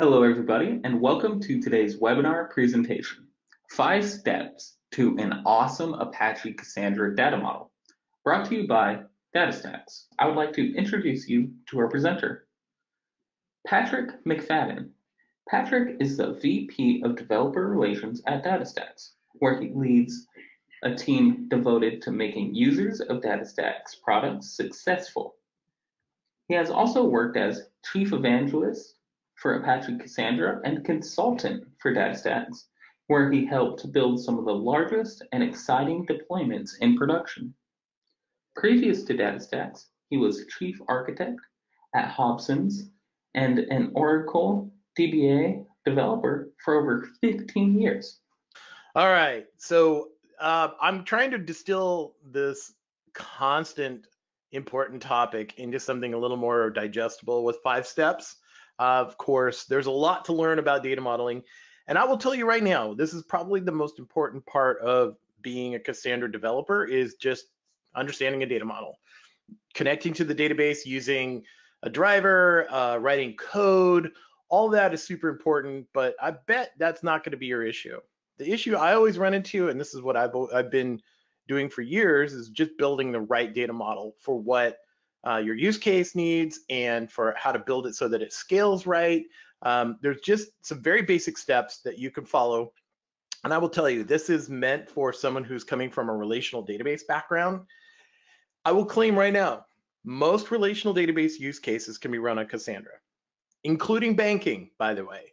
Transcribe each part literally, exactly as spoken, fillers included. Hello everybody, and welcome to today's webinar presentation, Five Steps to an Awesome Apache Cassandra Data Model, brought to you by DataStax. I would like to introduce you to our presenter, Patrick McFadden. Patrick is the V P of Developer Relations at DataStax, where he leads a team devoted to making users of DataStax products successful. He has also worked as Chief Evangelist for Apache Cassandra and consultant for DataStax, where he helped build some of the largest and exciting deployments in production. Previous to DataStax, he was Chief Architect at Hobson's and an Oracle D B A developer for over fifteen years. All right, so uh, I'm trying to distill this constant important topic into something a little more digestible with five steps. Uh, of course, there's a lot to learn about data modeling, and I will tell you right now, this is probably the most important part of being a Cassandra developer is just understanding a data model, connecting to the database using a driver, uh, writing code. All that is super important, but I bet that's not going to be your issue. The issue I always run into, and this is what I've, I've been doing for years, is just building the right data model for what Uh, your use case needs and for how to build it so that it scales right. Um, there's just some very basic steps that you can follow. And I will tell you, this is meant for someone who's coming from a relational database background. I will claim right now, most relational database use cases can be run on Cassandra, including banking, by the way.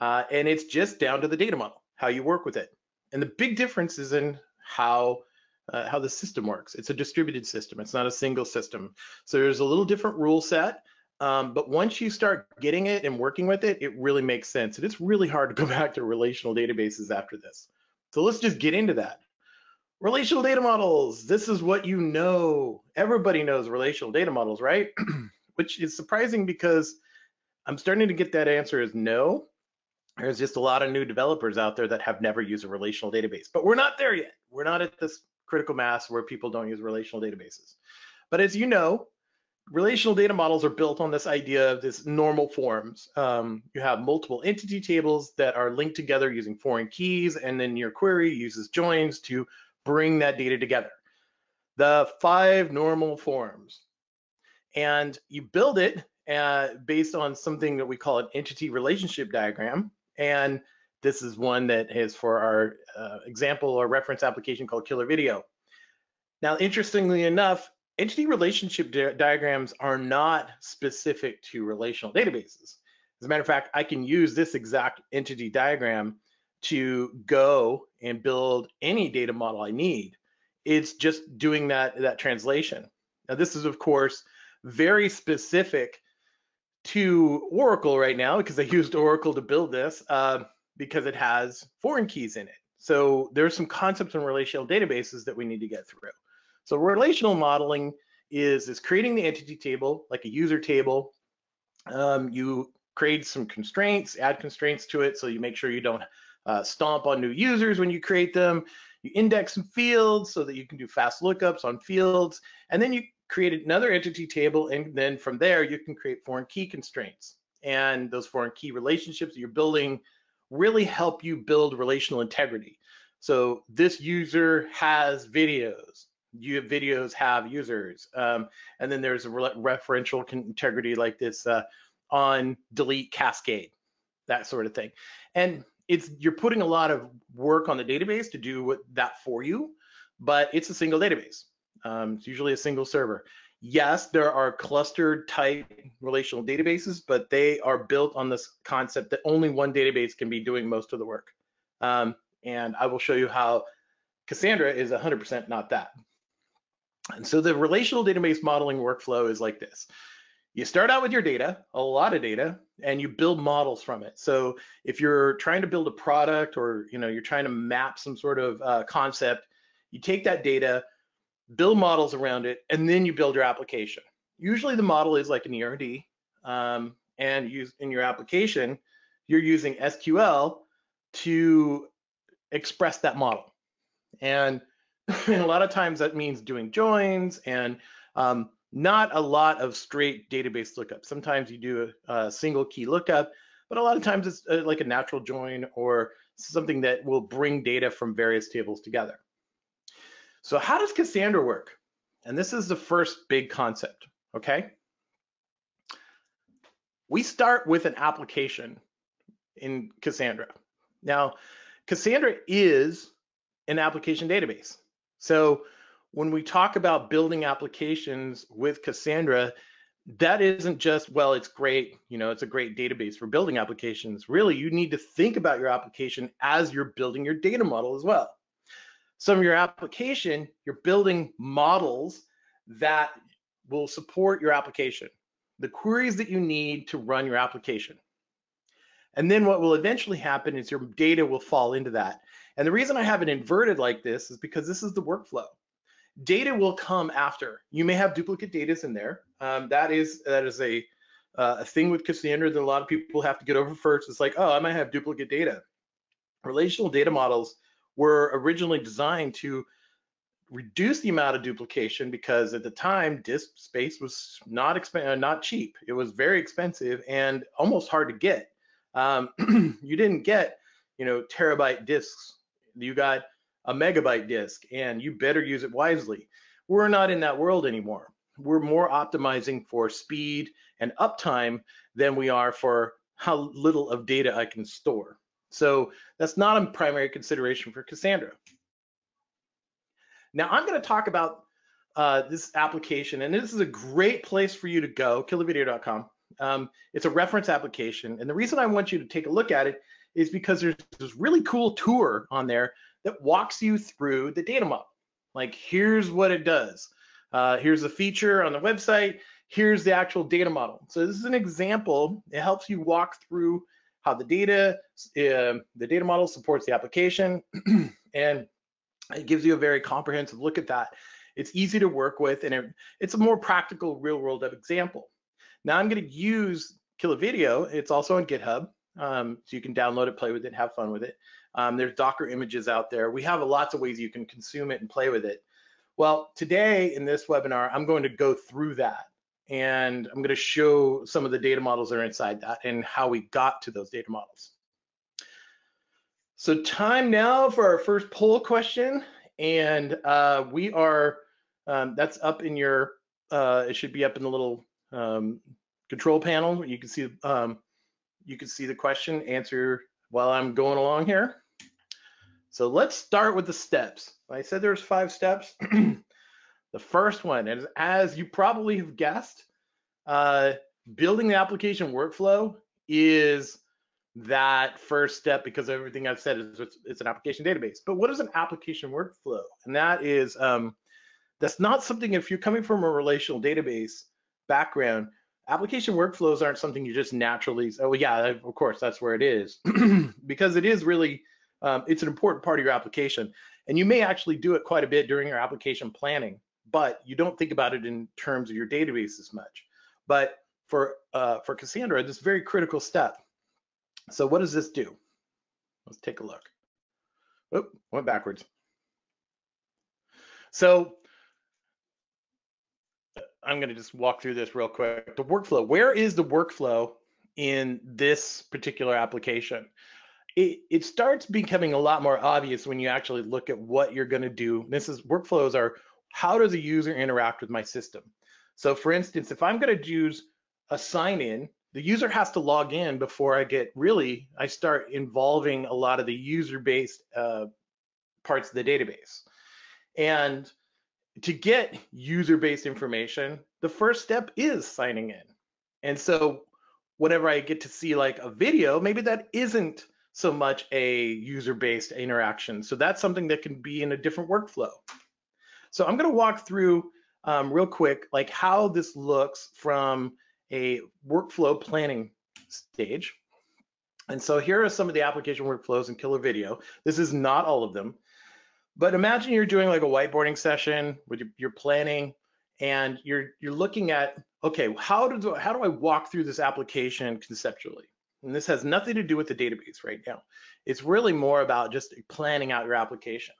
Uh, and it's just down to the data model, how you work with it. And the big difference is in how Uh, how the system works. It's a distributed system. It's not a single system. So there's a little different rule set, um, but once you start getting it and working with it, it really makes sense. And it's really hard to go back to relational databases after this. So let's just get into that. Relational data models. This is what you know. Everybody knows relational data models, right? Which is surprising because I'm starting to get that answer is no. There's just a lot of new developers out there that have never used a relational database, but we're not there yet. We're not at this critical mass where people don't use relational databases. But as you know, relational data models are built on this idea of this normal forms. Um, you have multiple entity tables that are linked together using foreign keys, and then your query uses joins to bring that data together. The five normal forms. And you build it uh, based on something that we call an entity relationship diagram. And this is one that is for our uh, example or reference application called KillrVideo. Now, interestingly enough, entity relationship di diagrams are not specific to relational databases. As a matter of fact, I can use this exact entity diagram to go and build any data model I need. It's just doing that, that translation. Now, this is, of course, very specific to Oracle right now because I used Oracle to build this. Uh, because it has foreign keys in it. So there's some concepts in relational databases that we need to get through. So relational modeling is, is creating the entity table, like a user table. Um, you create some constraints, add constraints to it, so you make sure you don't uh, stomp on new users when you create them. You index some fields so that you can do fast lookups on fields. And then you create another entity table, and then from there, you can create foreign key constraints. And those foreign key relationships that you're building really help you build relational integrity. So this user has videos, you have videos have users. Um, and then there's a re referential integrity like this uh, on delete cascade, that sort of thing. And it's you're putting a lot of work on the database to do what, that for you, but it's a single database. Um, it's usually a single server. Yes, there are clustered type relational databases, but they are built on this concept that only one database can be doing most of the work. Um, and I will show you how Cassandra is one hundred percent not that. And so the relational database modeling workflow is like this. You start out with your data, a lot of data, and you build models from it. So if you're trying to build a product or you know, you're trying to map some sort of uh, concept, you take that data, build models around it, and then you build your application. Usually the model is like an E R D, um, and use, in your application, you're using S Q L to express that model. And, and a lot of times that means doing joins and um, not a lot of straight database lookup. Sometimes you do a, a single key lookup, but a lot of times it's like a natural join or something that will bring data from various tables together. So how does Cassandra work? And this is the first big concept, okay? We start with an application in Cassandra. Now, Cassandra is an application database. So when we talk about building applications with Cassandra, that isn't just, well, it's great, you know, it's a great database for building applications. Really, you need to think about your application as you're building your data model as well. So in your application, you're building models that will support your application, the queries that you need to run your application. And then what will eventually happen is your data will fall into that. And the reason I have it inverted like this is because this is the workflow. Data will come after. You may have duplicate data in there. Um, that is that is a, uh, a thing with Cassandra that a lot of people have to get over first. It's like, oh, I might have duplicate data. Relational data models were originally designed to reduce the amount of duplication because at the time, disk space was not exp- not cheap. It was very expensive and almost hard to get. Um, you didn't get, you know, terabyte disks. You got a megabyte disk, and you better use it wisely. We're not in that world anymore. We're more optimizing for speed and uptime than we are for how little of data I can store. So that's not a primary consideration for Cassandra. Now I'm going to talk about uh, this application, and this is a great place for you to go, killer video dot com. Um, it's a reference application, and the reason I want you to take a look at it is because there's this really cool tour on there that walks you through the data model. Like, here's what it does. Uh, here's the feature on the website. Here's the actual data model. So this is an example. It helps you walk through how the data, uh, the data model supports the application, and it gives you a very comprehensive look at that. It's easy to work with, and it, it's a more practical real world example. Now I'm going to use KillrVideo. It's also on GitHub. Um, so you can download it, play with it, have fun with it. Um, there's Docker images out there. We have lots of ways you can consume it and play with it. Well, today in this webinar, I'm going to go through that, and I'm going to show some of the data models that are inside that and how we got to those data models. So time now for our first poll question, and uh, we are, um, that's up in your, uh, it should be up in the little um, control panel. You can see, um, you can see the question, answer while I'm going along here. So let's start with the steps. I said there's five steps. The first one is, as you probably have guessed, uh, building the application workflow is that first step because everything I've said is it's, it's an application database. But what is an application workflow? And that is, um, that's not something, if you're coming from a relational database background, application workflows aren't something you just naturally, oh yeah, of course, that's where it is. Because it is really, um, it's an important part of your application. And you may actually do it quite a bit during your application planning, but you don't think about it in terms of your database as much. But for, uh, for Cassandra, this is a very critical step. So what does this do? Let's take a look. Oop, went backwards. So I'm going to just walk through this real quick. The workflow, where is the workflow in this particular application? It, it starts becoming a lot more obvious when you actually look at what you're going to do. This is, workflows are, how does a user interact with my system? So for instance, if I'm going to use a sign in, the user has to log in before I get really, I start involving a lot of the user-based uh, parts of the database. And to get user-based information, the first step is signing in. And so whenever I get to see like a video, maybe that isn't so much a user-based interaction. So that's something that can be in a different workflow. So I'm going to walk through um, real quick, like how this looks from a workflow planning stage. And so here are some of the application workflows in KillrVideo. This is not all of them. But imagine you're doing like a whiteboarding session with your, your planning, and you're you're looking at, okay, how do how do I walk through this application conceptually? And this has nothing to do with the database right now. It's really more about just planning out your application.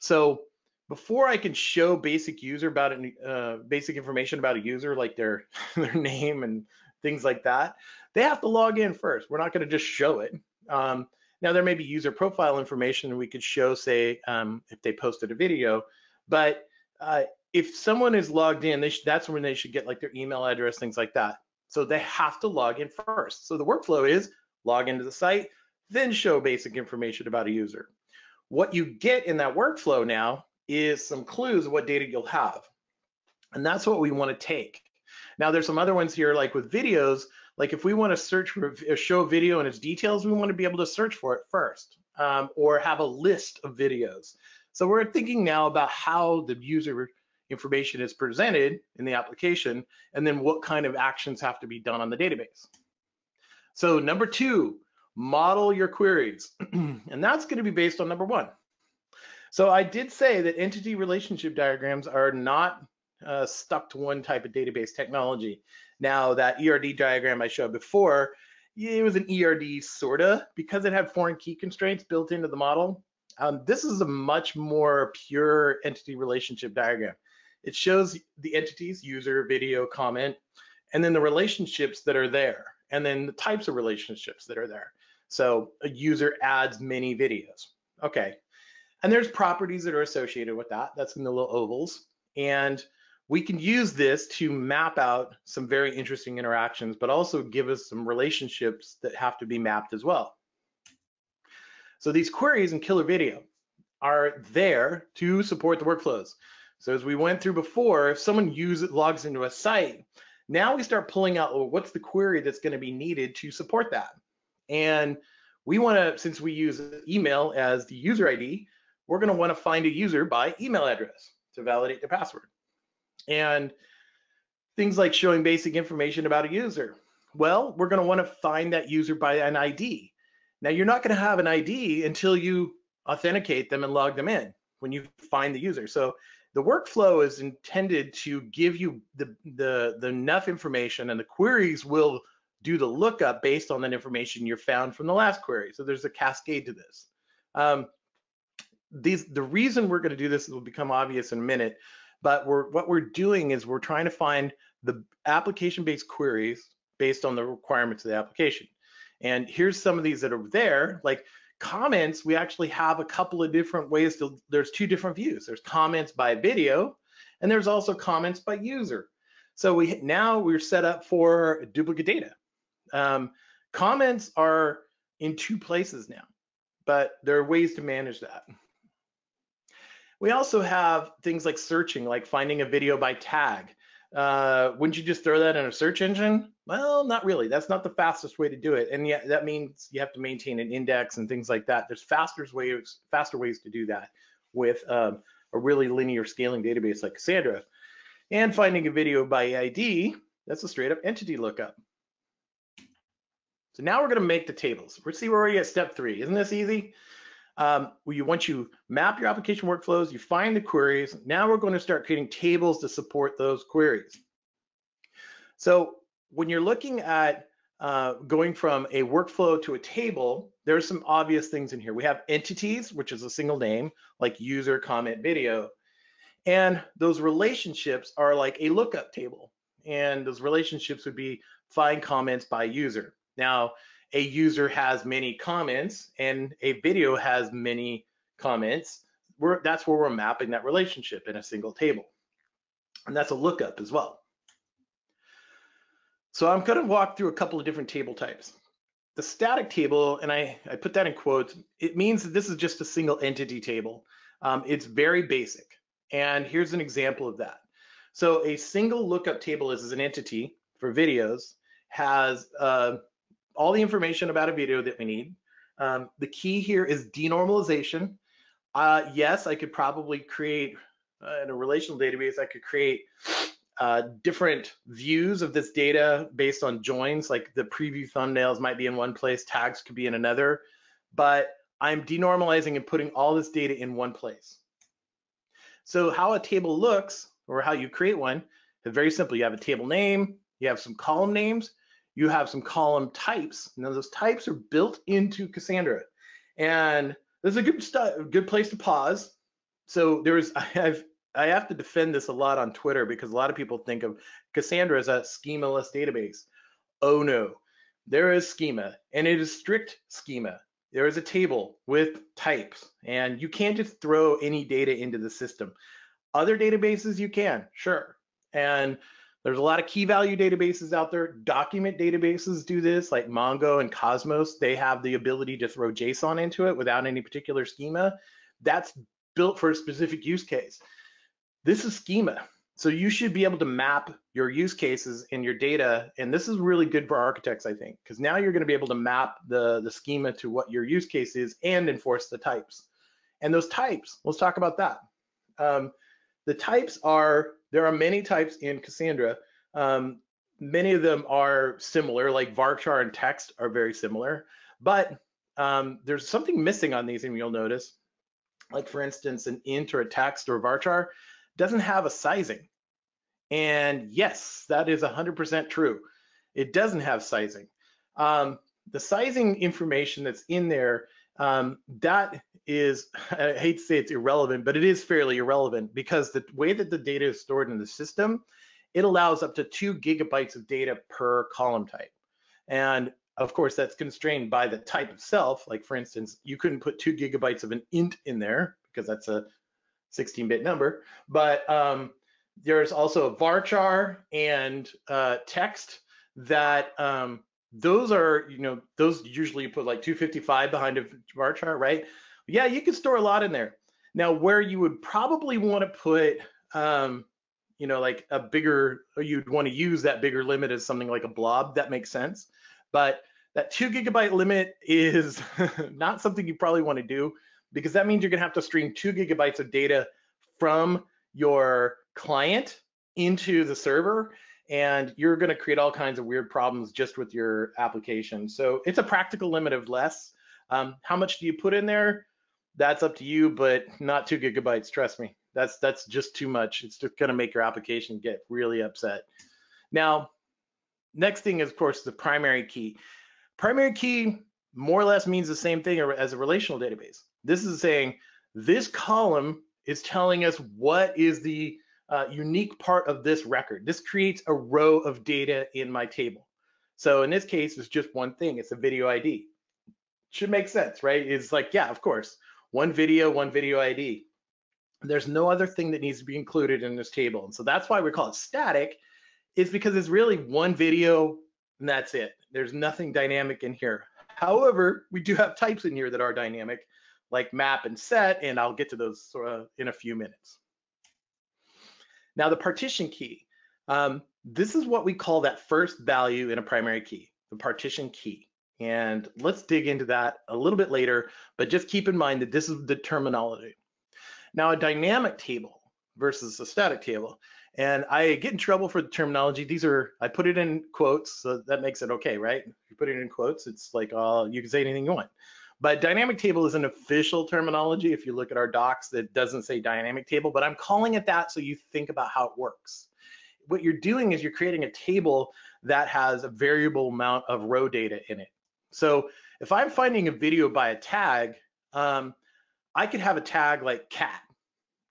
So before I can show basic user about a, uh, basic information about a user, like their their name and things like that, they have to log in first. We're not going to just show it. Um, now, there may be user profile information we could show, say, um, if they posted a video, but uh, if someone is logged in, they should, that's when they should get like their email address, things like that. So they have to log in first. So the workflow is log into the site, then show basic information about a user. What you get in that workflow now is some clues of what data you'll have. And that's what we want to take. Now, there's some other ones here, like with videos, like if we want to search for a show video and its details, we want to be able to search for it first, um, or have a list of videos. So we're thinking now about how the user information is presented in the application, and then what kind of actions have to be done on the database. So number two, model your queries. And that's going to be based on number one. So I did say that entity relationship diagrams are not uh, stuck to one type of database technology. Now, that E R D diagram I showed before, it was an E R D sort of, because it had foreign key constraints built into the model. Um, this is a much more pure entity relationship diagram. It shows the entities, user, video, comment, and then the relationships that are there, and then the types of relationships that are there. So a user adds many videos. Okay. And there's properties that are associated with that. That's in the little ovals. And we can use this to map out some very interesting interactions, but also give us some relationships that have to be mapped as well. So these queries in KillrVideo are there to support the workflows. So as we went through before, if someone uses, logs into a site, now we start pulling out, well, what's the query that's going to be needed to support that? And we want to, since we use email as the user I D, we're going to want to find a user by email address to validate their password. And things like showing basic information about a user. Well, we're going to want to find that user by an I D. Now, you're not going to have an I D until you authenticate them and log them in when you find the user. So the workflow is intended to give you the, the, the enough information, and the queries will do the lookup based on that information you found from the last query. So there's a cascade to this. Um, these, the reason we're going to do this will become obvious in a minute, but we're, what we're doing is we're trying to find the application-based queries based on the requirements of the application. And here's some of these that are there, like comments. We actually have a couple of different ways to, there's two different views. There's comments by video, and there's also comments by user. So we now we're set up for duplicate data. Um, comments are in two places now, but there are ways to manage that. We also have things like searching, like finding a video by tag. Uh, wouldn't you just throw that in a search engine? Well, not really. That's not the fastest way to do it. And yet that means you have to maintain an index and things like that. There's faster ways, faster ways to do that with um, a really linear scaling database like Cassandra. And finding a video by I D, that's a straight up entity lookup. So now we're going to make the tables. Let's see, we're already at step three. Isn't this easy? Um, you, once you map your application workflows, you find the queries. Now we're going to start creating tables to support those queries. So when you're looking at uh, going from a workflow to a table, there are some obvious things in here. We have entities, which is a single name, like user, comment, video. And those relationships are like a lookup table. And those relationships would be find comments by user. Now, a user has many comments and a video has many comments. We're, that's where we're mapping that relationship in a single table. And that's a lookup as well. So I'm going to walk through a couple of different table types. The static table, and I, I put that in quotes, it means that this is just a single entity table. Um, it's very basic. And here's an example of that. So a single lookup table is, is an entity for videos, has uh, all the information about a video that we need. Um, the key here is denormalization. Uh, yes, I could probably create, uh, in a relational database, I could create uh, different views of this data based on joins, like the preview thumbnails might be in one place, tags could be in another, but I'm denormalizing and putting all this data in one place. So how a table looks, or how you create one, is very simple. You have a table name, you have some column names, you have some column types. Now those types are built into Cassandra. And this is a good, st good place to pause. So there is, I've, I have to defend this a lot on Twitter because a lot of people think of Cassandra as a schemaless database. Oh no, there is schema, and it is strict schema. There is a table with types, and you can't just throw any data into the system. Other databases you can, sure. And there's a lot of key value databases out there. Document databases do this, like Mongo and Cosmos. They have the ability to throw JSON into it without any particular schema. That's built for a specific use case. This is schema. So you should be able to map your use cases and your data. And this is really good for architects, I think, because now you're going to be able to map the, the schema to what your use case is and enforce the types. And those types, let's talk about that. Um, the types are, there are many types in Cassandra. Um, many of them are similar, like varchar and text are very similar, but um, there's something missing on these, and you'll notice, like for instance, an int or a text or a varchar doesn't have a sizing. And yes, that is one hundred percent true. It doesn't have sizing. Um, the sizing information that's in there, um, that is, I hate to say it's irrelevant, but it is fairly irrelevant, because the way that the data is stored in the system, it allows up to two gigabytes of data per column type. And of course, that's constrained by the type itself. Like for instance, you couldn't put two gigabytes of an int in there because that's a sixteen bit number, but um, there's also a varchar and uh, text that um, those are, you know, those usually put like two fifty-five behind a varchar, right? Yeah, you can store a lot in there. Now, where you would probably want to put, um, you know, like a bigger, you'd want to use that bigger limit as something like a blob, that makes sense. But that two gigabyte limit is not something you probably want to do, because that means you're gonna have to stream two gigabytes of data from your client into the server, and you're gonna create all kinds of weird problems just with your application. So it's a practical limit of less. Um, how much do you put in there? That's up to you, but not two gigabytes, trust me. That's, that's just too much. It's just gonna make your application get really upset. Now, next thing is, of course, the primary key. Primary key more or less means the same thing as a relational database. This is saying this column is telling us what is the uh, unique part of this record. This creates a row of data in my table. So in this case, it's just one thing. It's a video I D. Should make sense, right? It's like, yeah, of course, one video, one video I D. There's no other thing that needs to be included in this table. And so that's why we call it static, is because it's really one video and that's it. There's nothing dynamic in here. However, we do have types in here that are dynamic, like map and set, and I'll get to those uh, in a few minutes. Now, the partition key. Um, this is what we call that first value in a primary key, the partition key. And let's dig into that a little bit later, but just keep in mind that this is the terminology. Now, a dynamic table versus a static table. And I get in trouble for the terminology. These are, I put it in quotes, so that makes it okay, right? If you put it in quotes, it's like, oh, you can say anything you want. But dynamic table is an official terminology. If you look at our docs, that doesn't say dynamic table, but I'm calling it that so you think about how it works. What you're doing is you're creating a table that has a variable amount of row data in it. So if I'm finding a video by a tag, um, I could have a tag like cat,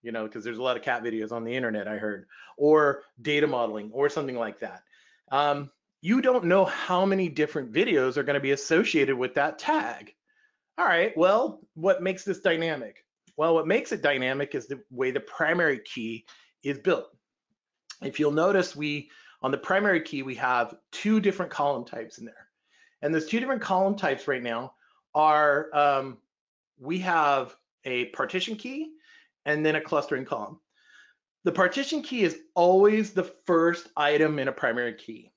you know, because there's a lot of cat videos on the internet, I heard, or data modeling or something like that. Um, you don't know how many different videos are going to be associated with that tag. All right, well, what makes this dynamic? Well, what makes it dynamic is the way the primary key is built. If you'll notice, we, on the primary key, we have two different column types in there. And those two different column types right now are, um, we have a partition key and then a clustering column. The partition key is always the first item in a primary key,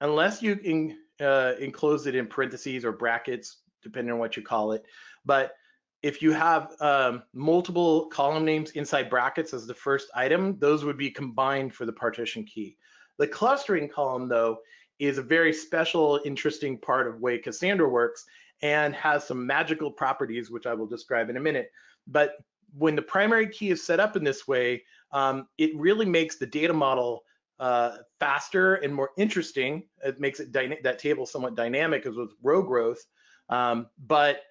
unless you in, uh, enclose it in parentheses or brackets, depending on what you call it. But if you have um, multiple column names inside brackets as the first item, those would be combined for the partition key. The clustering column, though, is a very special, interesting part of the way Cassandra works and has some magical properties, which I will describe in a minute. But when the primary key is set up in this way, um, it really makes the data model uh, faster and more interesting. It makes it that table somewhat dynamic as with row growth. Um, but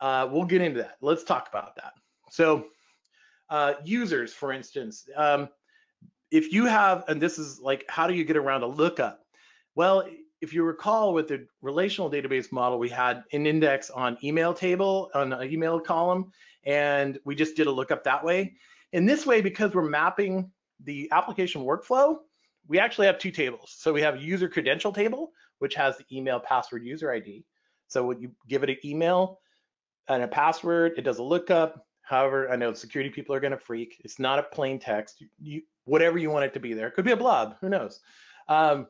uh, we'll get into that. Let's talk about that. So uh, users, for instance, um, if you have, and this is like, how do you get around a lookup? Well, if you recall, with the relational database model, we had an index on email table, on an email column, and we just did a lookup that way. In this way, because we're mapping the application workflow, we actually have two tables. So we have a user credential table, which has the email, password, user I D. So when you give it an email and a password, it does a lookup. However, I know security people are going to freak. It's not a plain text. You, you, whatever you want it to be there. It could be a blob. Who knows? Um,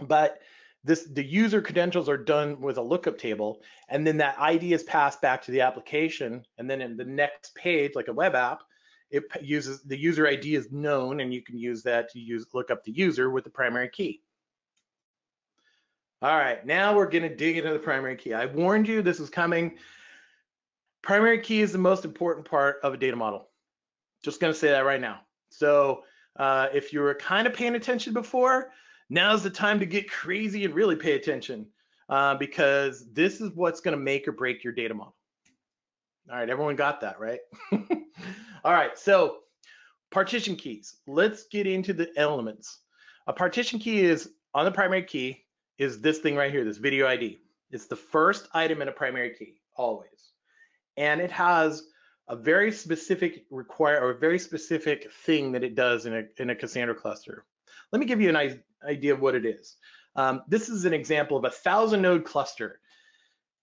but this, the user credentials are done with a lookup table. And then that I D is passed back to the application. And then in the next page, like a web app, it uses the user I D is known, and you can use that to use look up the user with the primary key. All right, now we're going to dig into the primary key. I warned you this was coming. Primary key is the most important part of a data model. Just going to say that right now. So uh, if you were kind of paying attention before, now's the time to get crazy and really pay attention uh, because this is what's going to make or break your data model. All right, everyone got that, right? All right, so partition keys. Let's get into the elements. A partition key is, on the primary key, is this thing right here, this video I D. It's the first item in a primary key, always. And it has a very specific require, or a very specific thing that it does in a, in a Cassandra cluster. Let me give you an idea of what it is. Um, this is an example of a thousand node cluster.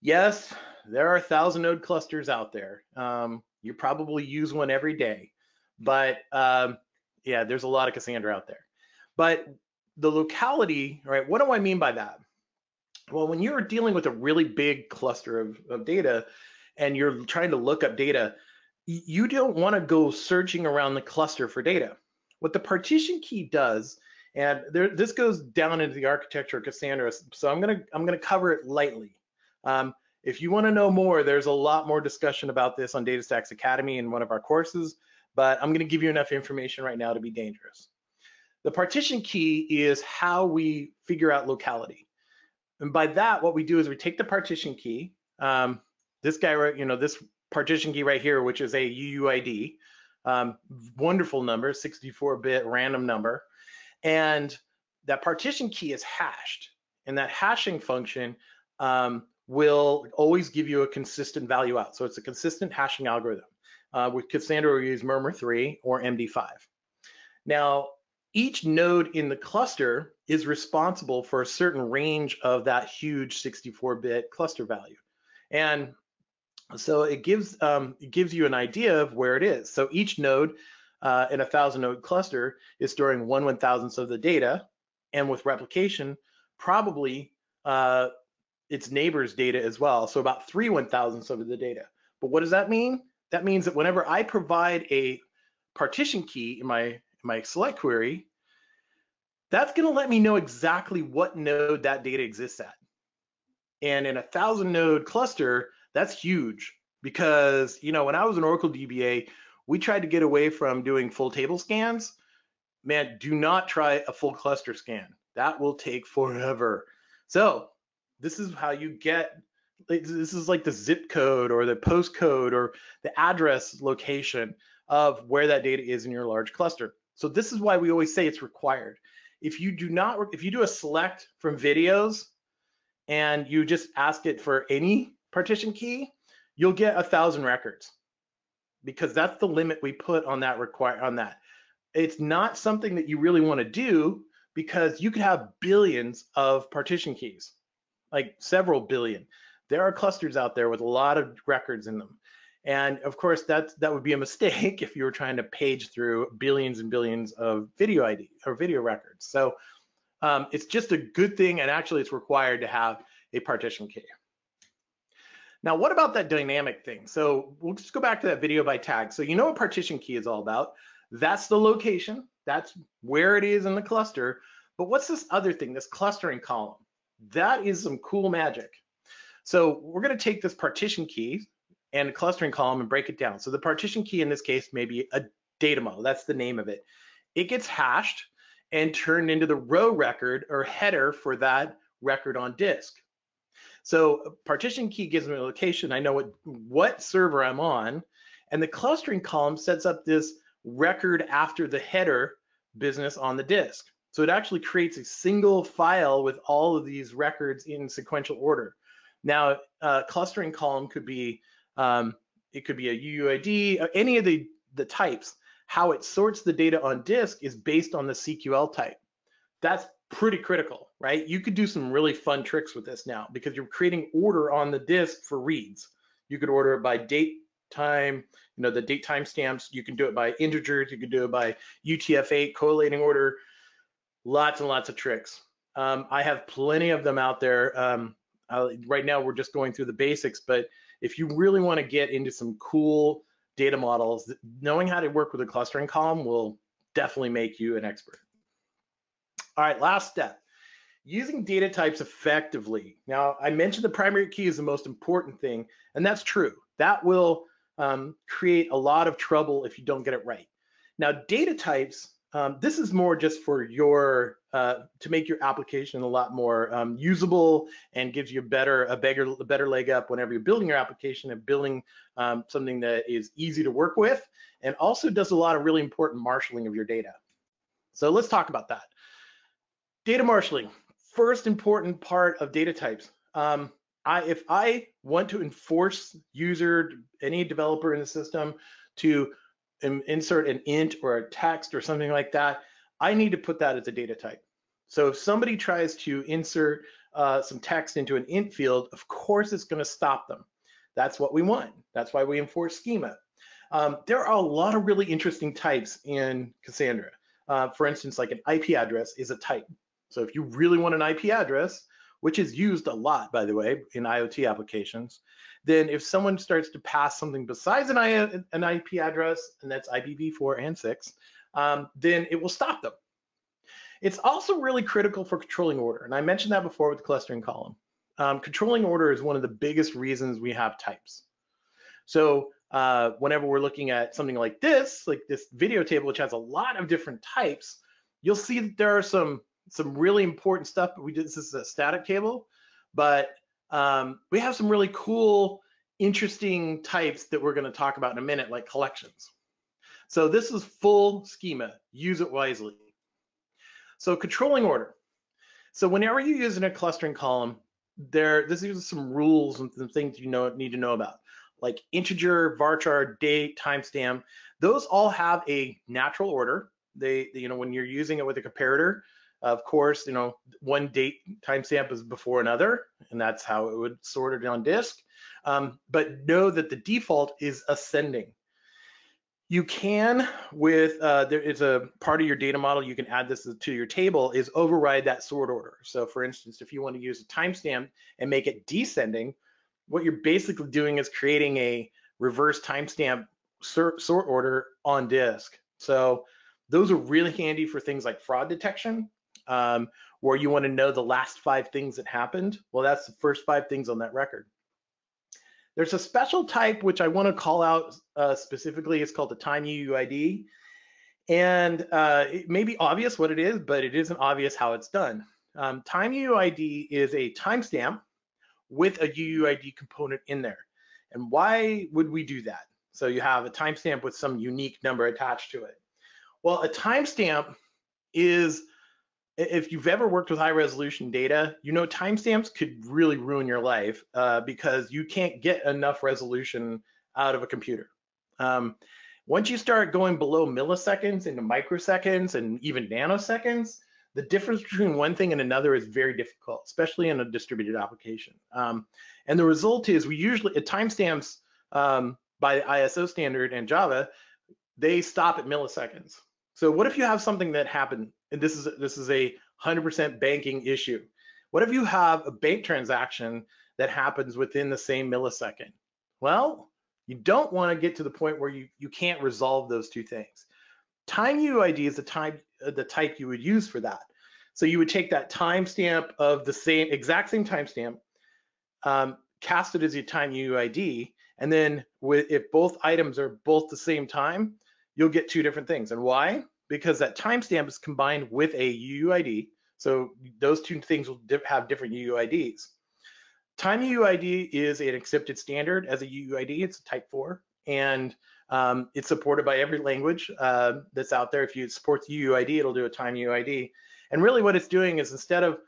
Yes, there are thousand node clusters out there. Um, you probably use one every day, but um, yeah, there's a lot of Cassandra out there. But the locality, right? What do I mean by that? Well, when you're dealing with a really big cluster of, of data and you're trying to look up data, you don't want to go searching around the cluster for data. What the partition key does, and there, this goes down into the architecture of Cassandra, so I'm gonna I'm gonna cover it lightly. Um, if you want to know more, there's a lot more discussion about this on DataStax Academy in one of our courses, but I'm going to give you enough information right now to be dangerous. The partition key is how we figure out locality. And by that, what we do is we take the partition key, um, this guy, right, you know, this partition key right here, which is a U U I D, um, wonderful number, sixty-four bit random number. And that partition key is hashed, and that hashing function, um, will always give you a consistent value out. So it's a consistent hashing algorithm. Uh, with Cassandra, we use Murmur three or M D five. Now, each node in the cluster is responsible for a certain range of that huge sixty-four bit cluster value. And so it gives, um, it gives you an idea of where it is. So each node uh, in a thousand node cluster is storing one one thousandth of the data, and with replication, probably uh, its neighbor's data as well. So about three one thousandths of the data. But what does that mean? That means that whenever I provide a partition key in my, in my select query, that's gonna let me know exactly what node that data exists at. And in a thousand node cluster, that's huge because, you know, when I was an Oracle D B A, we tried to get away from doing full table scans. Man, do not try a full cluster scan. That will take forever. So, this is how you get, this is like the zip code or the postcode or the address location of where that data is in your large cluster. So this is why we always say it's required. If you do not, if you do a select from videos and you just ask it for any partition key, you'll get a thousand records because that's the limit we put on that require on that. It's not something that you really want to do because you could have billions of partition keys. Like several billion. There are clusters out there with a lot of records in them. And of course, that's, that would be a mistake if you were trying to page through billions and billions of video I D or video records. So um, it's just a good thing, and actually it's required to have a partition key. Now, what about that dynamic thing? So we'll just go back to that video by tag. So you know what partition key is all about. That's the location. That's where it is in the cluster. But what's this other thing, this clustering column? That is some cool magic. So we're going to take this partition key and a clustering column and break it down. So the partition key in this case may be a data model. That's the name of it. It gets hashed and turned into the row record or header for that record on disk. So partition key gives me a location. I know what, what server I'm on. And the clustering column sets up this record after the header business on the disk. So it actually creates a single file with all of these records in sequential order. Now, uh, clustering column could be, um, it could be a U U I D, any of the, the types. How it sorts the data on disk is based on the C Q L type. That's pretty critical, right? You could do some really fun tricks with this now because you're creating order on the disk for reads. You could order it by date, time, you know, the date time stamps. You can do it by integers. You can do it by U T F eight, collating order, lots and lots of tricks. Um, I have plenty of them out there. Um, uh, right now, we're just going through the basics, but if you really want to get into some cool data models, knowing how to work with a clustering column will definitely make you an expert. All right, last step, using data types effectively. Now, I mentioned the primary key is the most important thing, and that's true. That will um, create a lot of trouble if you don't get it right. Now, data types, um, this is more just for your, uh, to make your application a lot more um, usable and gives you a better, a bigger, a better leg up whenever you're building your application and building um, something that is easy to work with, and also does a lot of really important marshaling of your data. So let's talk about that. Data marshaling, first important part of data types. Um, I, if I want to enforce user, any developer in the system to um, insert an int or a text or something like that, I need to put that as a data type. So if somebody tries to insert uh, some text into an int field, of course it's gonna stop them. That's what we want. That's why we enforce schema. Um, there are a lot of really interesting types in Cassandra. Uh, for instance, like an I P address is a type. So if you really want an I P address, which is used a lot, by the way, in IoT applications, then if someone starts to pass something besides an, I an I P address, and that's I P v four and six, um, then it will stop them. It's also really critical for controlling order. And I mentioned that before with the clustering column. Um, controlling order is one of the biggest reasons we have types. So uh, whenever we're looking at something like this, like this video table, which has a lot of different types, you'll see that there are some some really important stuff. We did this as a static table, but um, we have some really cool, interesting types that we're going to talk about in a minute, like collections. So this is full schema. Use it wisely. So controlling order. So whenever you use in a clustering column, there this is some rules and some things you know need to know about, like integer, varchar, date, timestamp. Those all have a natural order. They, you know, when you're using it with a comparator. Of course, you know, one date timestamp is before another, and that's how it would sort it on disk. Um, but know that the default is ascending. You can, with uh, there is a part of your data model, you can add this to your table, is override that sort order. So for instance, if you want to use a timestamp and make it descending, what you're basically doing is creating a reverse timestamp sort order on disk. So those are really handy for things like fraud detection. Um, where you want to know the last five things that happened. Well, that's the first five things on that record. There's a special type which I want to call out uh, specifically. It's called the time U U I D. And uh, it may be obvious what it is, but it isn't obvious how it's done. Um, time U U I D is a timestamp with a U U I D component in there. And why would we do that? So you have a timestamp with some unique number attached to it. Well, a timestamp is, if you've ever worked with high resolution data, you know timestamps could really ruin your life uh, because you can't get enough resolution out of a computer. Um, once you start going below milliseconds into microseconds and even nanoseconds, the difference between one thing and another is very difficult, especially in a distributed application. Um, and the result is we usually, at timestamps um, by the I S O standard and Java, they stop at milliseconds. So what if you have something that happened, and this is this is a one hundred percent banking issue. What if you have a bank transaction that happens within the same millisecond? Well, you don't want to get to the point where you, you can't resolve those two things. Time U U I D is the time uh, the type you would use for that. So you would take that timestamp of the same exact same timestamp, um, cast it as your time U U I D, and then with, if both items are both the same time, you'll get two different things. And why? Because that timestamp is combined with a U U I D. So those two things will have different U U I Ds. Time U U I D is an accepted standard as a U U I D. It's a type four, and um, it's supported by every language uh, that's out there. If you support the U U I D, it'll do a time U U I D. And really what it's doing is instead of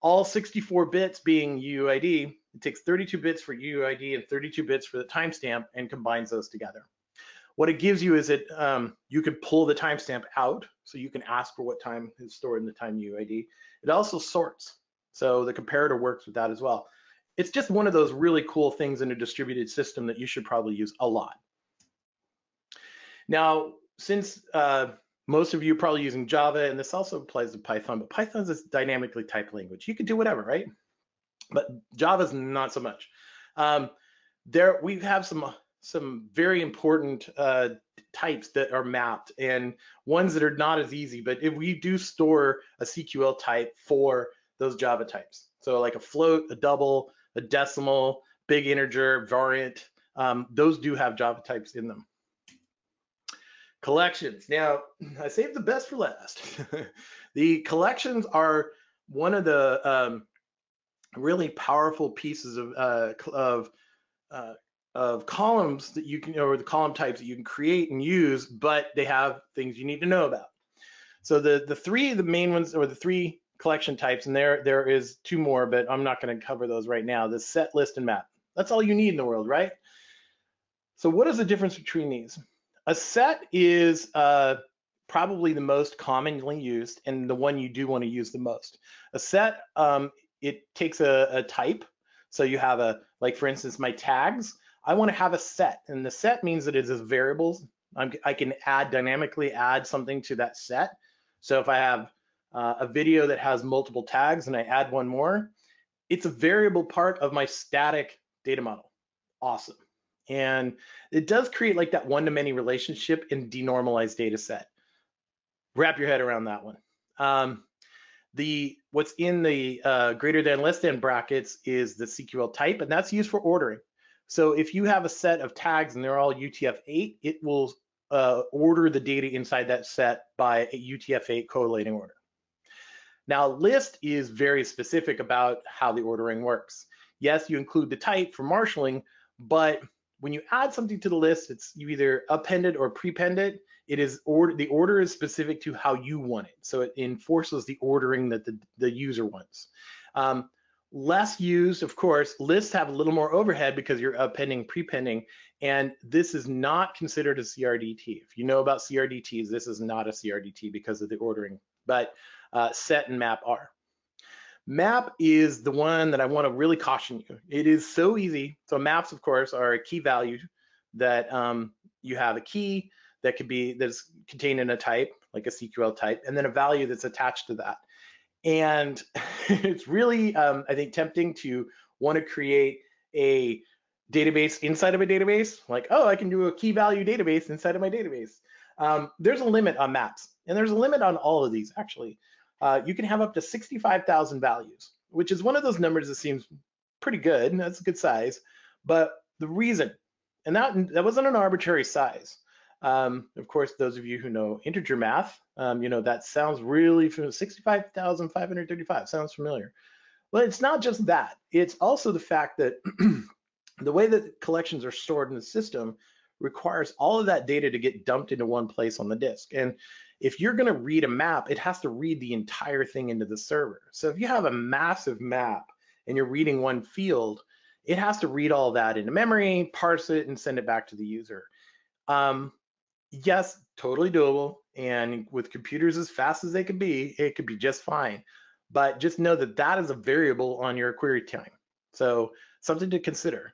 all sixty-four bits being U U I D, it takes thirty-two bits for U U I D and thirty-two bits for the timestamp and combines those together. What it gives you is it um, you could pull the timestamp out, so you can ask for what time is stored in the time U U I D. It also sorts, so the comparator works with that as well. It's just one of those really cool things in a distributed system that you should probably use a lot. Now, since uh, most of you are probably using Java, and this also applies to Python, but Python's a dynamically typed language. You could do whatever, right? But Java's not so much. Um, there, we have some some very important uh, types that are mapped and ones that are not as easy, but if we do store a C Q L type for those Java types. So like a float, a double, a decimal, big integer, variant, um, those do have Java types in them. Collections. Now, I saved the best for last. The collections are one of the um, really powerful pieces of, uh, of uh, of columns that you can, or the column types that you can create and use, but they have things you need to know about. So the the three the main ones, or the three collection types, and there there is two more, but I'm not going to cover those right now. The set, list, and map. That's all you need in the world, right? So what is the difference between these? A set is uh, probably the most commonly used and the one you do want to use the most. A set um, it takes a, a type, so you have a like for instance my tags. I want to have a set, and the set means that it is variables. I'm, I can add dynamically add something to that set. So if I have uh, a video that has multiple tags and I add one more, it's a variable part of my static data model. Awesome. And it does create like that one-to-many relationship in denormalized data set. Wrap your head around that one. Um, the what's in the uh, greater than less than brackets is the C Q L type, and that's used for ordering. So if you have a set of tags and they're all U T F eight, it will uh, order the data inside that set by a U T F eight correlating order. Now, list is very specific about how the ordering works. Yes, you include the type for marshalling, but when you add something to the list, it's you either append it or prepend it. It is order, the order is specific to how you want it. So it enforces the ordering that the, the user wants. Um, Less used, of course, lists have a little more overhead because you're appending, prepending, and this is not considered a C R D T. If you know about C R D Ts, this is not a C R D T because of the ordering, but uh, set and map are. Map is the one that I want to really caution you. It is so easy. So maps, of course, are a key value that um, you have a key that could be that's contained in a type, like a C Q L type, and then a value that's attached to that. And it's really, um, I think, tempting to want to create a database inside of a database. Like, oh, I can do a key value database inside of my database. Um, there's a limit on maps, and there's a limit on all of these, actually. Uh, you can have up to sixty-five thousand values, which is one of those numbers that seems pretty good, and that's a good size. But the reason, and that, that wasn't an arbitrary size. Um, of course, those of you who know integer math, um, you know, that sounds really familiar. sixty-five thousand five hundred thirty-five sounds familiar. Well, it's not just that. It's also the fact that the way that collections are stored in the system requires all of that data to get dumped into one place on the disk. And if you're going to read a map, it has to read the entire thing into the server. So if you have a massive map and you're reading one field, it has to read all that into memory, parse it, and send it back to the user. Um, Yes, totally doable, and with computers as fast as they can be, it could be just fine. But just know that that is a variable on your query time, so something to consider.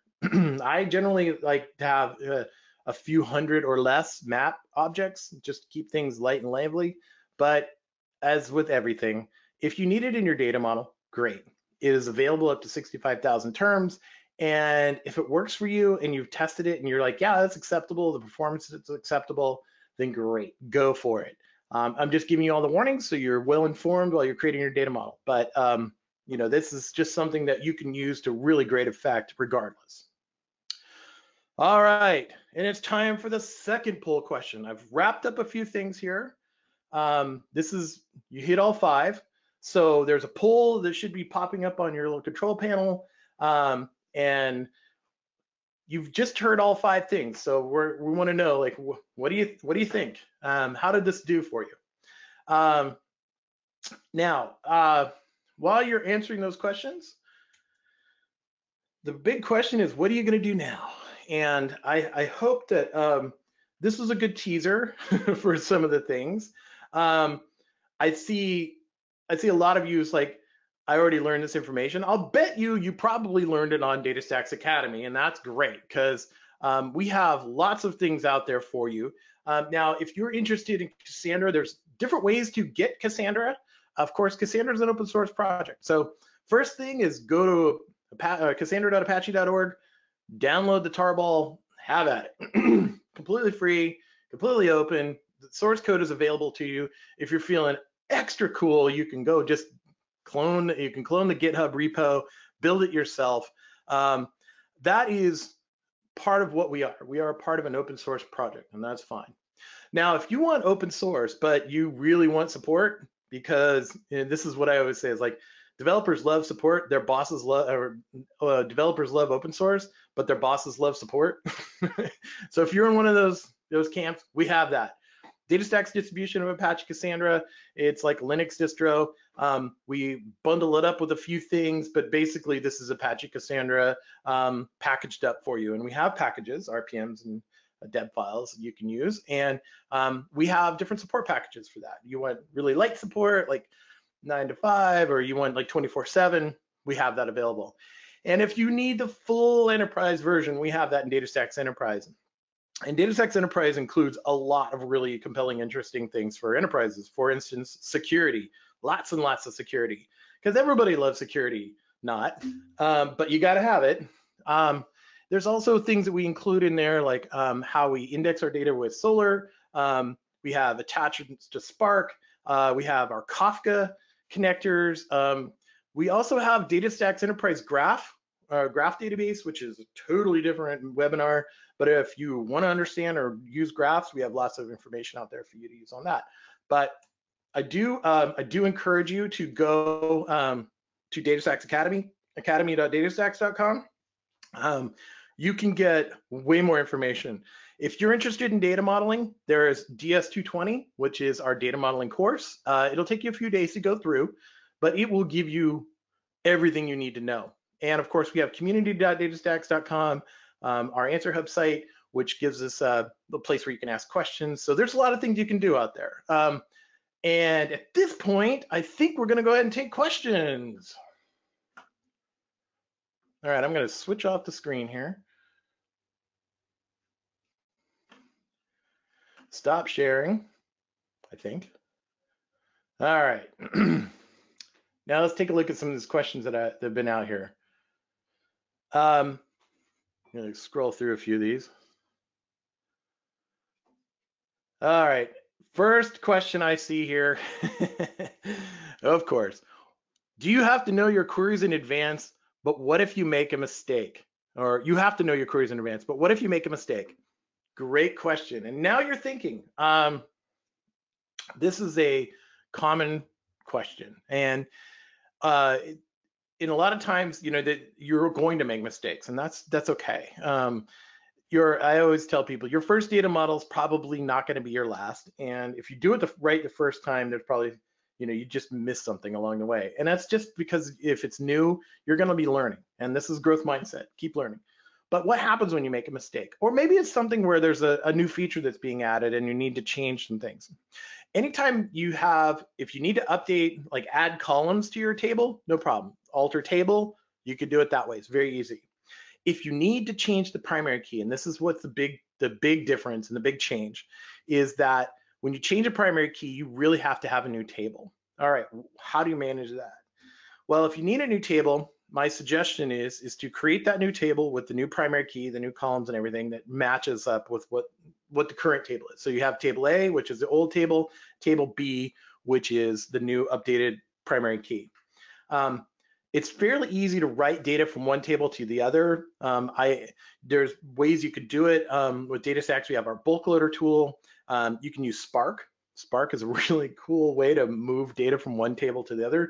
I generally like to have uh, a few hundred or less map objects, just to keep things light and lively. But as with everything, if you need it in your data model, great. It is available up to sixty-five thousand terms. And if it works for you and you've tested it and you're like, yeah, that's acceptable, the performance is acceptable, then great, go for it. Um, I'm just giving you all the warnings so you're well informed while you're creating your data model. But um, you know, this is just something that you can use to really great effect regardless. All right, and it's time for the second poll question. I've wrapped up a few things here. Um, this is, you hit all five. So there's a poll that should be popping up on your little control panel. Um, And you've just heard all five things, so we're, we want to know, like, wh what do you what do you think? Um, how did this do for you? Um, Now, uh, while you're answering those questions, the big question is, what are you going to do now? And I, I hope that um, this was a good teaser for some of the things. Um, I see, I see a lot of you like, I already learned this information. I'll bet you, you probably learned it on DataStax Academy, and that's great because um, we have lots of things out there for you. Um, now, if you're interested in Cassandra, there's different ways to get Cassandra. Of course, Cassandra is an open source project. So first thing is go to cassandra dot apache dot org, download the tarball, have at it. Completely free, completely open. The source code is available to you. If you're feeling extra cool, you can go just clone, you can clone the GitHub repo, build it yourself. Um, that is part of what we are. We are part of an open source project, and that's fine. Now, if you want open source, but you really want support, because and this is what I always say is like, developers love support, their bosses love, or uh, developers love open source, but their bosses love support. So if you're in one of those, those camps, we have that. DataStax distribution of Apache Cassandra, it's like Linux distro. Um, we bundle it up with a few things, but basically this is Apache Cassandra um, packaged up for you. And we have packages, R P Ms and dev files you can use. And um, we have different support packages for that. You want really light support, like nine to five, or you want like twenty-four seven, we have that available. And if you need the full enterprise version, we have that in DataStax Enterprise. And DataStax Enterprise includes a lot of really compelling, interesting things for enterprises. For instance, security, lots and lots of security, because everybody loves security, not, um, but you gotta have it. Um, there's also things that we include in there, like um, how we index our data with Solr. Um, we have attachments to Spark. Uh, we have our Kafka connectors. Um, we also have DataStax Enterprise Graph, our graph database, which is a totally different webinar. But if you want to understand or use graphs, we have lots of information out there for you to use on that. But I do, um, I do encourage you to go um, to DataStax Academy, academy dot datastax dot com. Um, you can get way more information. If you're interested in data modeling, there is D S two twenty, which is our data modeling course. Uh, it'll take you a few days to go through, but it will give you everything you need to know. And of course, we have community dot datastax dot com, um, our Answer Hub site, which gives us uh, a place where you can ask questions. So there's a lot of things you can do out there. Um, and at this point, I think we're gonna go ahead and take questions. All right, I'm gonna switch off the screen here. Stop sharing, I think. All right. Now let's take a look at some of these questions that, I, that have been out here. Um, I'm going to scroll through a few of these. All right. First question I see here, of course. Do you have to know your queries in advance, but what if you make a mistake? Or you have to know your queries in advance, but what if you make a mistake? Great question. And now you're thinking, um, this is a common question. And uh, in a lot of times, you know, that you're going to make mistakes, and that's that's okay. Um, your, I always tell people, your first data model is probably not going to be your last. And if you do it the, right the first time, there's probably, you know, you just miss something along the way. And that's just because if it's new, you're going to be learning. And this is growth mindset. Keep learning. But what happens when you make a mistake? Or maybe it's something where there's a, a new feature that's being added and you need to change some things. Anytime you have, if you need to update, like add columns to your table, no problem. Alter table, you could do it that way. It's very easy. If you need to change the primary key, and this is what's the big, the big difference and the big change, is that when you change a primary key, you really have to have a new table. All right, how do you manage that? Well, if you need a new table, my suggestion is, is to create that new table with the new primary key, the new columns and everything that matches up with what, what the current table is. So you have table A, which is the old table, table B, which is the new updated primary key. Um, it's fairly easy to write data from one table to the other. Um, I, there's ways you could do it. Um, with DataStax, we have our bulk loader tool. Um, you can use Spark. Spark is a really cool way to move data from one table to the other.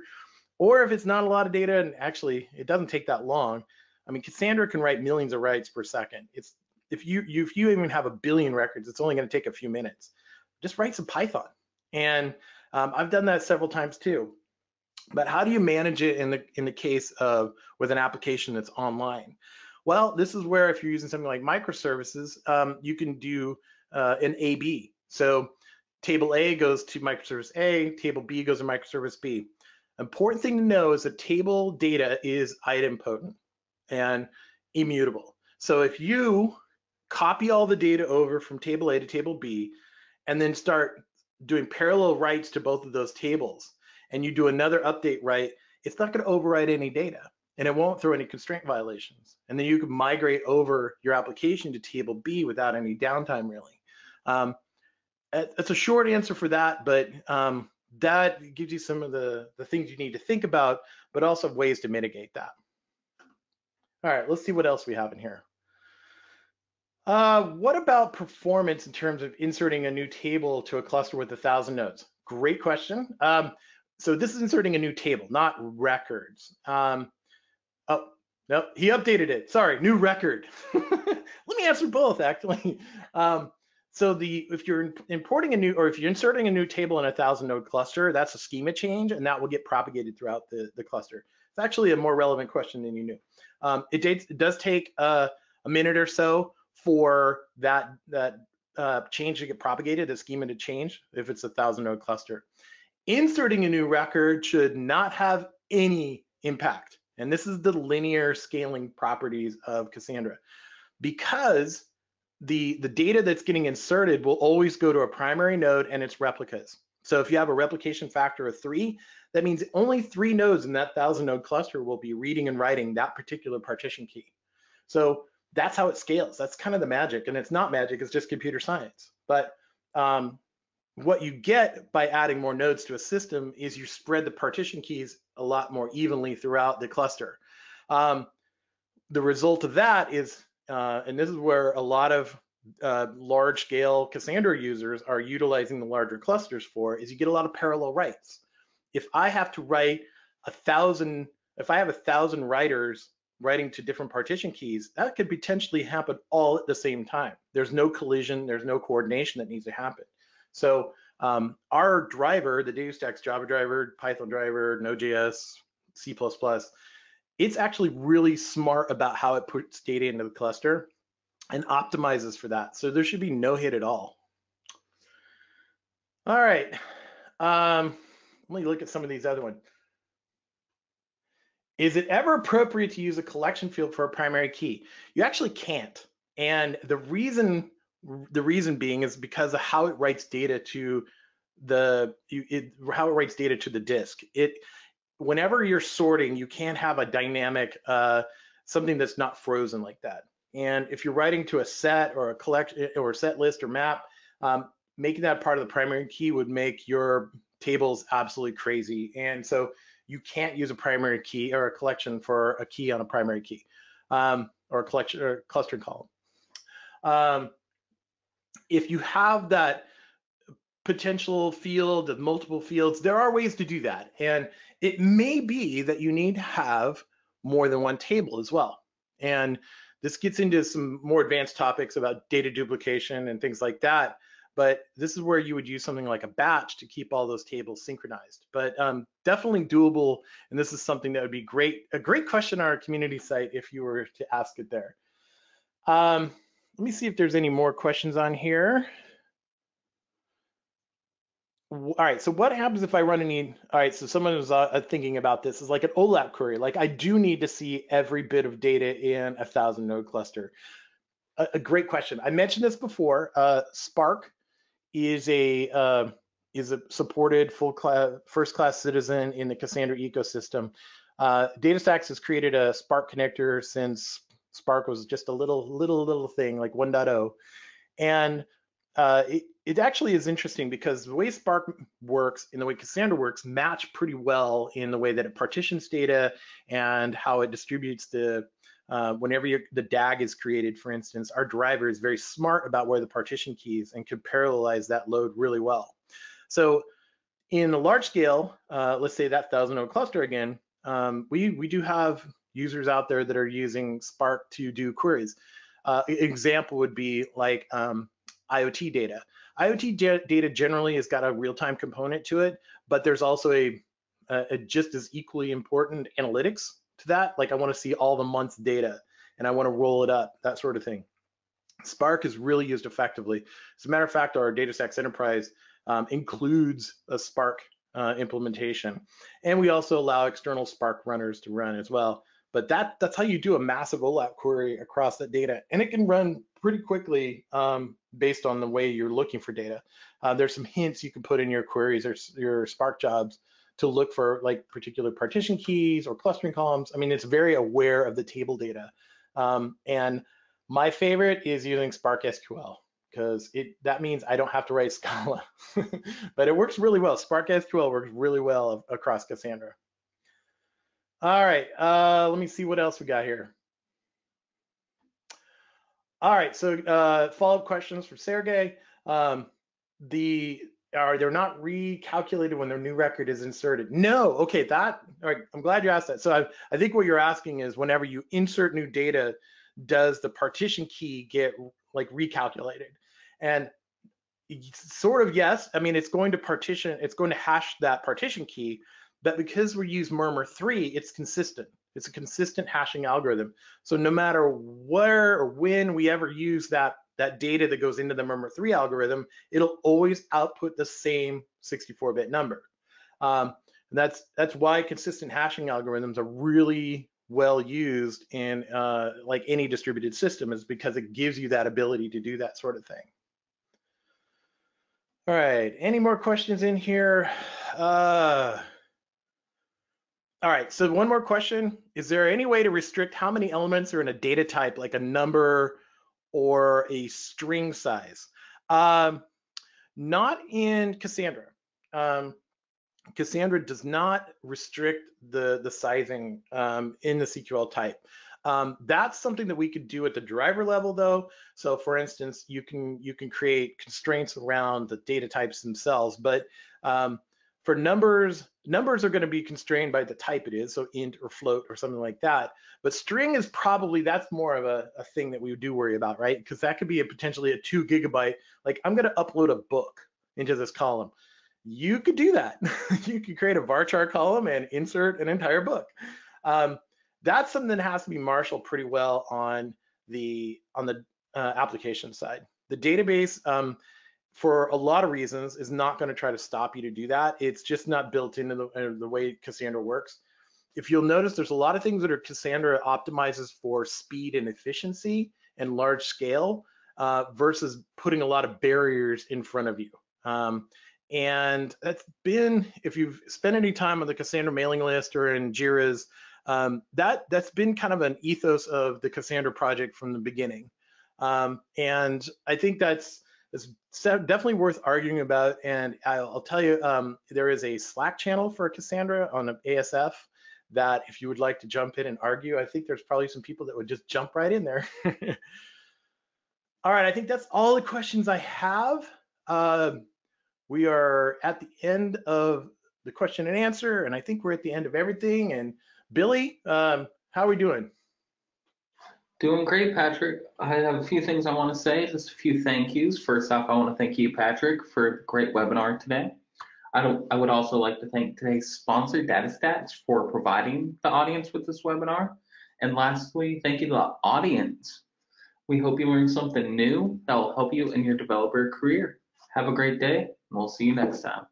Or if it's not a lot of data, and actually it doesn't take that long. I mean, Cassandra can write millions of writes per second. It's if you, you if you even have a billion records, it's only going to take a few minutes. Just write some Python, and Um, I've done that several times too. But how do you manage it in the in the case of with an application that's online? Well, this is where if you're using something like microservices, um, you can do uh, an A B. So table A goes to microservice A, table B goes to microservice B. Important thing to know is that table data is idempotent and immutable. So if you copy all the data over from table A to table B and then start doing parallel writes to both of those tables, and you do another update write, it's not going to overwrite any data, and it won't throw any constraint violations. And then you can migrate over your application to table B without any downtime, really. Um, that's a short answer for that, but um, that gives you some of the, the things you need to think about, but also ways to mitigate that. All right, let's see what else we have in here. Uh, what about performance in terms of inserting a new table to a cluster with a thousand nodes? Great question. Um, so this is inserting a new table, not records. Um, oh, no, he updated it. Sorry, new record. Let me answer both, actually. Um, so the if you're importing a new, or if you're inserting a new table in a thousand node cluster, that's a schema change, and that will get propagated throughout the, the cluster. It's actually a more relevant question than you knew. Um, it, dates, it does take uh, a minute or so for that, that uh, change to get propagated, the schema to change, if it's a thousand node cluster. Inserting a new record should not have any impact. And this is the linear scaling properties of Cassandra, because the, the data that's getting inserted will always go to a primary node and its replicas. So if you have a replication factor of three, that means only three nodes in that thousand node cluster will be reading and writing that particular partition key. So that's how it scales. That's kind of the magic, and it's not magic, it's just computer science. But um, what you get by adding more nodes to a system is you spread the partition keys a lot more evenly throughout the cluster. Um, the result of that is, uh, and this is where a lot of Uh, large-scale Cassandra users are utilizing the larger clusters for, is you get a lot of parallel writes. If I have to write a thousand, if I have a thousand writers writing to different partition keys, that could potentially happen all at the same time. There's no collision, there's no coordination that needs to happen. So um, our driver, the DataStax Java driver, Python driver, Node.js, C plus plus, it's actually really smart about how it puts data into the cluster and optimizes for that. So there should be no hit at all. All right, um, let me look at some of these other ones. Is it ever appropriate to use a collection field for a primary key? You actually can't. And the reason, the reason being is because of how it writes data to the, it, how it writes data to the disk. It, whenever you're sorting, you can't have a dynamic, uh, something that's not frozen like that. And if you're writing to a set or a collection or a set list or map, um, making that part of the primary key would make your tables absolutely crazy. And so you can't use a primary key or a collection for a key on a primary key, um, or a collection or clustering column. Um, if you have that potential field of multiple fields, there are ways to do that. And it may be that you need to have more than one table as well. And this gets into some more advanced topics about data duplication and things like that, but this is where you would use something like a batch to keep all those tables synchronized. But um, definitely doable, and this is something that would be great, a great question on our community site if you were to ask it there. Um, let me see if there's any more questions on here. All right, so what happens if I run any, all right, so someone was uh, thinking about this is like an O LAP query. Like I do need to see every bit of data in a thousand node cluster. A, a great question. I mentioned this before, uh, Spark is a, uh, is a supported full class, first class citizen in the Cassandra ecosystem. Uh, DataStax has created a Spark connector since Spark was just a little, little, little thing like one point oh. And uh, it, It actually is interesting because the way Spark works and the way Cassandra works match pretty well in the way that it partitions data and how it distributes the, uh, whenever your, the D A G is created, for instance, our driver is very smart about where the partition keys and can parallelize that load really well. So in a large scale, uh, let's say that thousand node cluster again, um, we, we do have users out there that are using Spark to do queries. Uh, example would be like, um, IoT data. IoT data generally has got a real-time component to it, but there's also a, a just as equally important analytics to that. Like I want to see all the month's data and I want to roll it up, that sort of thing. Spark is really used effectively. As a matter of fact, our DataStax Enterprise um, includes a Spark uh, implementation. And we also allow external Spark runners to run as well. But that, that's how you do a massive O LAP query across that data. And it can run pretty quickly um, based on the way you're looking for data. Uh, there's some hints you can put in your queries or your Spark jobs to look for like particular partition keys or clustering columns. I mean, it's very aware of the table data. Um, and my favorite is using Spark S Q L because it that means I don't have to write Scala, but it works really well. Spark S Q L works really well across Cassandra. All right, uh, let me see what else we got here. All right, so uh, follow-up questions for Sergey. Um, the are they're not recalculated when their new record is inserted? No. Okay, that. All right, I'm glad you asked that. So I, I think what you're asking is whenever you insert new data, does the partition key get like recalculated? And sort of yes. I mean, it's going to partition. It's going to hash that partition key, but because we use Murmur three, it's consistent. It's a consistent hashing algorithm. So no matter where or when we ever use that, that data that goes into the Murmur three algorithm, it'll always output the same sixty-four bit number. Um, and that's, that's why consistent hashing algorithms are really well used in uh, like any distributed system, is because it gives you that ability to do that sort of thing. All right, any more questions in here? Uh, All right, so one more question. Is there any way to restrict how many elements are in a data type, like a number or a string size? Um, not in Cassandra. Um, Cassandra does not restrict the, the sizing um, in the S Q L type. Um, that's something that we could do at the driver level though. So for instance, you can, you can create constraints around the data types themselves, but um, for numbers, numbers are going to be constrained by the type it is, so int or float or something like that. But string is probably, that's more of a, a thing that we do worry about, right? Because that could be a potentially a two gigabyte, like I'm going to upload a book into this column. You could do that. You could create a varchar column and insert an entire book. Um, that's something that has to be marshaled pretty well on the, on the uh, application side. The database, um, for a lot of reasons, is not going to try to stop you to do that. It's just not built into the, uh, the way Cassandra works. If you'll notice, there's a lot of things that are Cassandra optimizes for speed and efficiency and large scale uh, versus putting a lot of barriers in front of you. Um, and that's been, if you've spent any time on the Cassandra mailing list or in Jira's, um, that, that's been kind of an ethos of the Cassandra project from the beginning. Um, and I think that's, it's definitely worth arguing about, and I'll, I'll tell you, um, there is a Slack channel for Cassandra on A S F that if you would like to jump in and argue, I think there's probably some people that would just jump right in there. All right, I think that's all the questions I have. Uh, we are at the end of the question and answer, and I think we're at the end of everything. And Billy, um, how are we doing? Doing great, Patrick. I have a few things I want to say, just a few thank yous. First off, I want to thank you, Patrick, for a great webinar today. I, don't, I would also like to thank today's sponsor, DataStax, for providing the audience with this webinar. And lastly, thank you to the audience. We hope you learned something new that will help you in your developer career. Have a great day, and we'll see you next time.